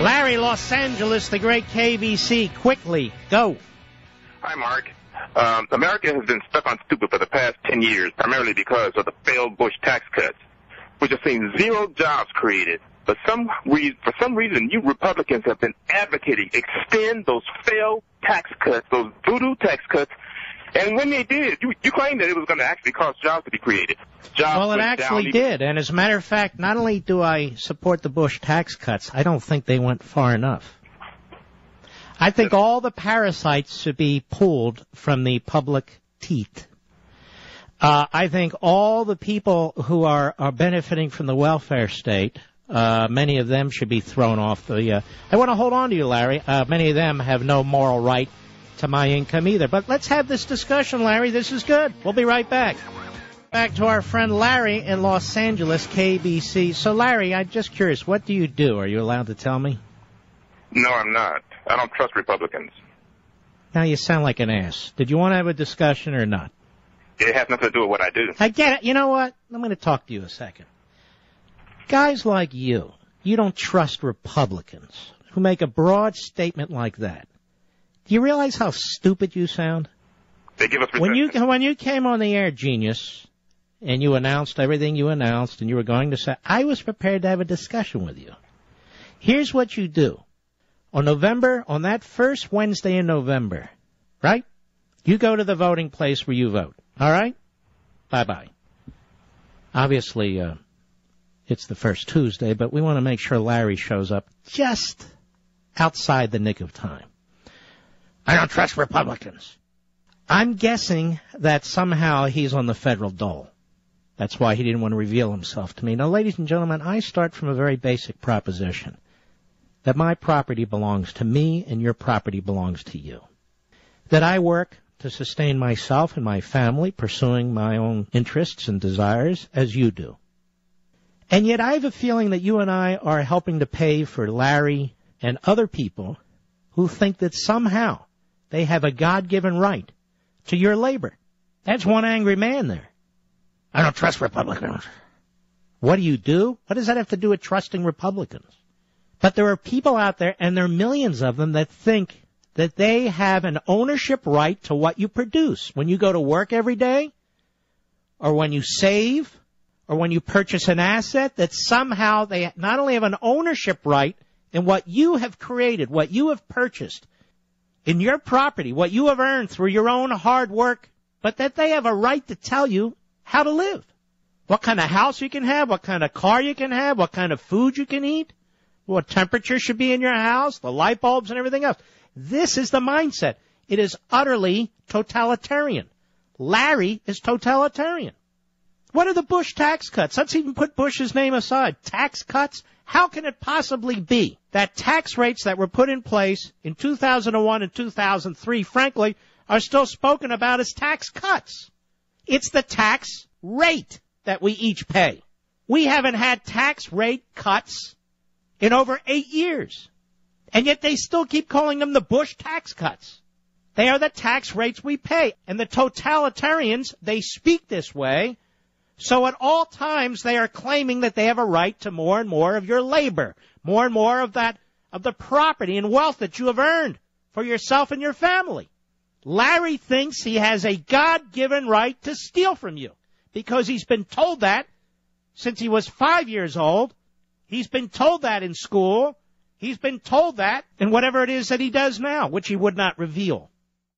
Larry, Los Angeles, the great KBC, quickly, go. Hi, Mark. America has been stuck on stupid for the past 10 years, primarily because of the failed Bush tax cuts, which have seen zero jobs created. But for some reason, you Republicans have been advocating extend those failed tax cuts, those voodoo tax cuts. And when they did, you claimed that it was going to actually cause jobs to be created. Jobs well, it actually did. And as a matter of fact, not only do I support the Bush tax cuts, I don't think they went far enough. I think all the parasites should be pulled from the public teat. I think all the people who are benefiting from the welfare state, many of them should be thrown off the... I want to hold on to you, Larry. Many of them have no moral right to my income either. But let's have this discussion, Larry. This is good. We'll be right back. Back to our friend Larry in Los Angeles, KBC. So, Larry, I'm just curious, what do you do? Are you allowed to tell me? No, I'm not. I don't trust Republicans. Now you sound like an ass. Did you want to have a discussion or not? It has nothing to do with what I do. I get it. You know what? I'm going to talk to you a second. Guys like you, you don't trust Republicans who make a broad statement like that. Do you realize how stupid you sound? They give us resistance. When you came on the air, Genius, and you announced everything you announced and you were going to say, I was prepared to have a discussion with you. Here's what you do. On that first Wednesday in November, right? You go to the voting place where you vote, all right? Bye-bye. Obviously, it's the first Tuesday, but we want to make sure Larry shows up just outside the nick of time. I don't trust Republicans. I'm guessing that somehow he's on the federal dole. That's why he didn't want to reveal himself to me. Now, ladies and gentlemen, I start from a very basic proposition, that my property belongs to me and your property belongs to you, that I work to sustain myself and my family, pursuing my own interests and desires, as you do. And yet I have a feeling that you and I are helping to pay for Larry and other people who think that somehow they have a God-given right to your labor. That's one angry man there. I don't trust Republicans. What do you do? What does that have to do with trusting Republicans? But there are people out there, and there are millions of them, that think that they have an ownership right to what you produce. When you go to work every day, or when you save, or when you purchase an asset, that somehow they not only have an ownership right in what you have created, what you have purchased, in your property, what you have earned through your own hard work, but that they have a right to tell you how to live, what kind of house you can have, what kind of car you can have, what kind of food you can eat, what temperature should be in your house, the light bulbs and everything else. This is the mindset. It is utterly totalitarian. Larry is totalitarian. What are the Bush tax cuts? Let's even put Bush's name aside. Tax cuts? How can it possibly be that tax rates that were put in place in 2001 and 2003, frankly, are still spoken about as tax cuts? It's the tax rate that we each pay. We haven't had tax rate cuts in over 8 years. And yet they still keep calling them the Bush tax cuts. They are the tax rates we pay. And the totalitarians, they speak this way, so at all times they are claiming that they have a right to more and more of your labor, more and more of that, of the property and wealth that you have earned for yourself and your family. Larry thinks he has a God-given right to steal from you because he's been told that since he was 5 years old. He's been told that in school. He's been told that in whatever it is that he does now, which he would not reveal.